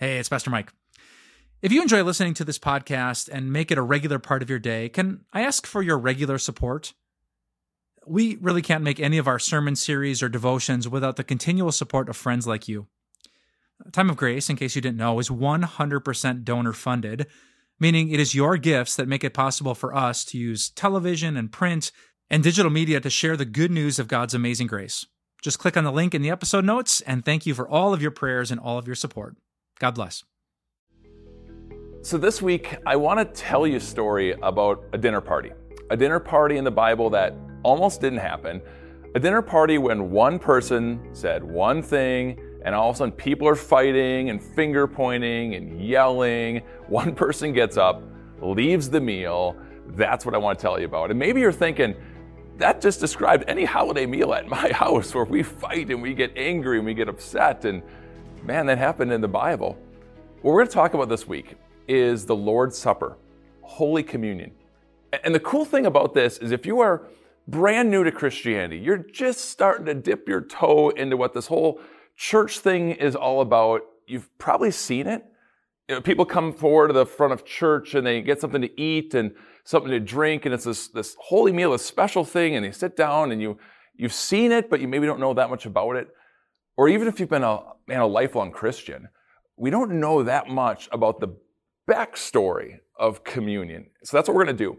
Hey, it's Pastor Mike. If you enjoy listening to this podcast and make it a regular part of your day, can I ask for your regular support? We really can't make any of our sermon series or devotions without the continual support of friends like you. Time of Grace, in case you didn't know, is 100% donor-funded, meaning it is your gifts that make it possible for us to use television and print and digital media to share the good news of God's amazing grace. Just click on the link in the episode notes, and thank you for all of your prayers and all of your support. God bless. So this week, I want to tell you a story about a dinner party. A dinner party in the Bible that almost didn't happen. A dinner party when one person said one thing, and all of a sudden people are fighting and finger pointing and yelling. One person gets up, leaves the meal. That's what I want to tell you about. And maybe you're thinking, that just described any holiday meal at my house where we fight and we get angry and we get upset. And man, that happened in the Bible. What we're going to talk about this week is the Lord's Supper, Holy Communion. And the cool thing about this is if you are brand new to Christianity, you're just starting to dip your toe into what this whole church thing is all about, you've probably seen it. You know, people come forward to the front of church and they get something to eat and something to drink, and it's this holy meal, a special thing, and they sit down and you've seen it, but you maybe don't know that much about it. Or even if you've been a lifelong Christian, we don't know that much about the backstory of communion. So that's what we're going to do.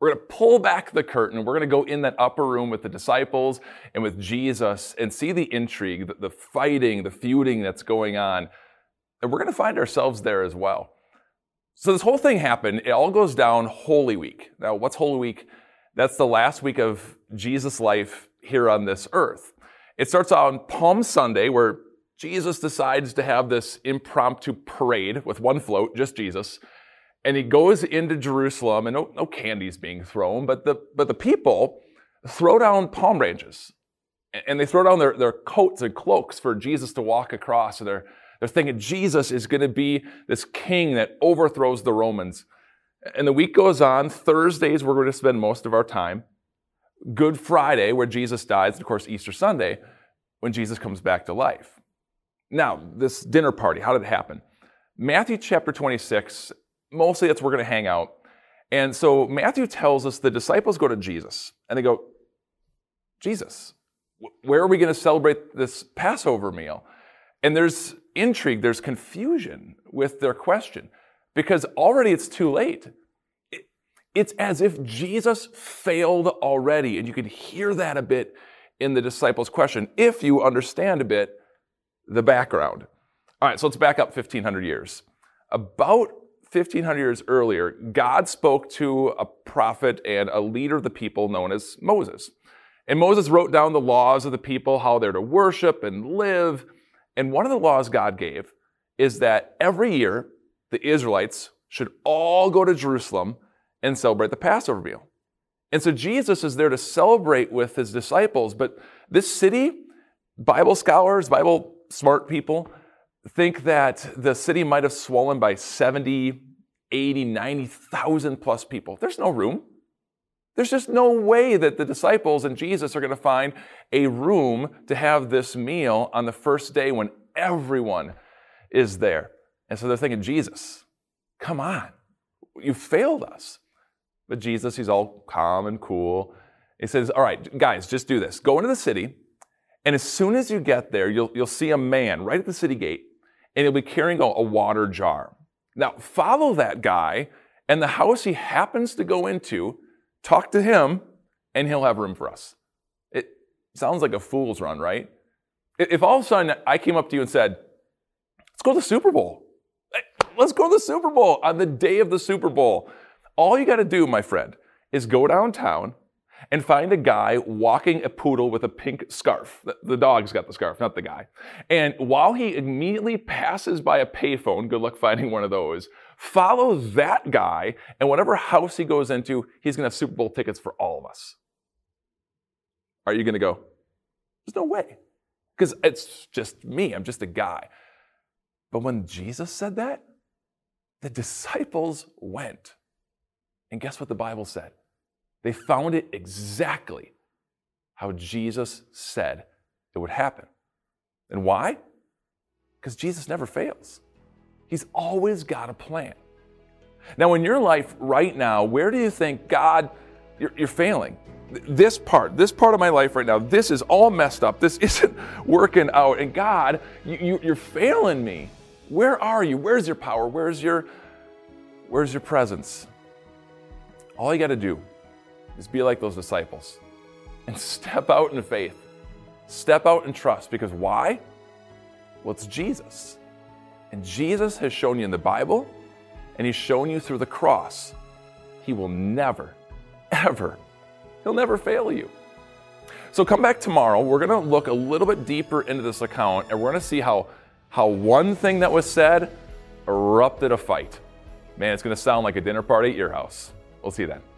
We're going to pull back the curtain. We're going to go in that upper room with the disciples and with Jesus and see the intrigue, the fighting, the feuding that's going on. And we're going to find ourselves there as well. So this whole thing happened. It all goes down Holy Week. Now, what's Holy Week? That's the last week of Jesus' life here on this earth. It starts out on Palm Sunday, where Jesus decides to have this impromptu parade with one float, just Jesus. And he goes into Jerusalem, and no candy's being thrown, but the people throw down palm branches. And they throw down their coats and cloaks for Jesus to walk across. And they're thinking Jesus is going to be this king that overthrows the Romans. And the week goes on. Thursdays, we're going to spend most of our time. Good Friday, where Jesus dies, and of course Easter Sunday, when Jesus comes back to life. Now, this dinner party, how did it happen? Matthew chapter 26, mostly that's where we're going to hang out. And so Matthew tells us the disciples go to Jesus, and they go, Jesus, where are we going to celebrate this Passover meal? And there's intrigue, there's confusion with their question, because already it's too late. It's as if Jesus failed already, and you can hear that a bit in the disciples' question, if you understand a bit the background. All right, so let's back up 1,500 years. About 1,500 years earlier, God spoke to a prophet and a leader of the people known as Moses. And Moses wrote down the laws of the people, how they're to worship and live. And one of the laws God gave is that every year, the Israelites should all go to Jerusalem and celebrate the Passover meal. And so Jesus is there to celebrate with his disciples, but this city, Bible scholars, Bible smart people, think that the city might have swollen by 70, 80, 90,000 plus people. There's no room. There's just no way that the disciples and Jesus are going to find a room to have this meal on the first day when everyone is there. And so they're thinking, Jesus, come on, you failed us. But Jesus, he's all calm and cool. He says, all right, guys, just do this. Go into the city, and as soon as you get there, you'll see a man right at the city gate, and he'll be carrying a water jar. Now, follow that guy, and the house he happens to go into, talk to him, and he'll have room for us. It sounds like a fool's run, right? If all of a sudden I came up to you and said, let's go to the Super Bowl. Let's go to the Super Bowl on the day of the Super Bowl. All you got to do, my friend, is go downtown and find a guy walking a poodle with a pink scarf. The dog's got the scarf, not the guy. And while he immediately passes by a payphone, good luck finding one of those, follow that guy, and whatever house he goes into, he's going to have Super Bowl tickets for all of us. Are you going to go? There's no way, because it's just me. I'm just a guy. But when Jesus said that, the disciples went. And guess what the Bible said? They found it exactly how Jesus said it would happen. And why? Because Jesus never fails. He's always got a plan. Now, in your life right now, where do you think, God, you're failing? This part of my life right now, this is all messed up. This isn't working out. And God, you're failing me. Where are you? Where's your power? Where's your presence? All you got to do is be like those disciples and step out in faith. Step out in trust. Because why? Well, it's Jesus. And Jesus has shown you in the Bible, and he's shown you through the cross, he will never, ever, he'll never fail you. So come back tomorrow. We're going to look a little bit deeper into this account, and we're going to see how one thing that was said erupted a fight. Man, it's going to sound like a dinner party at your house. We'll see you then.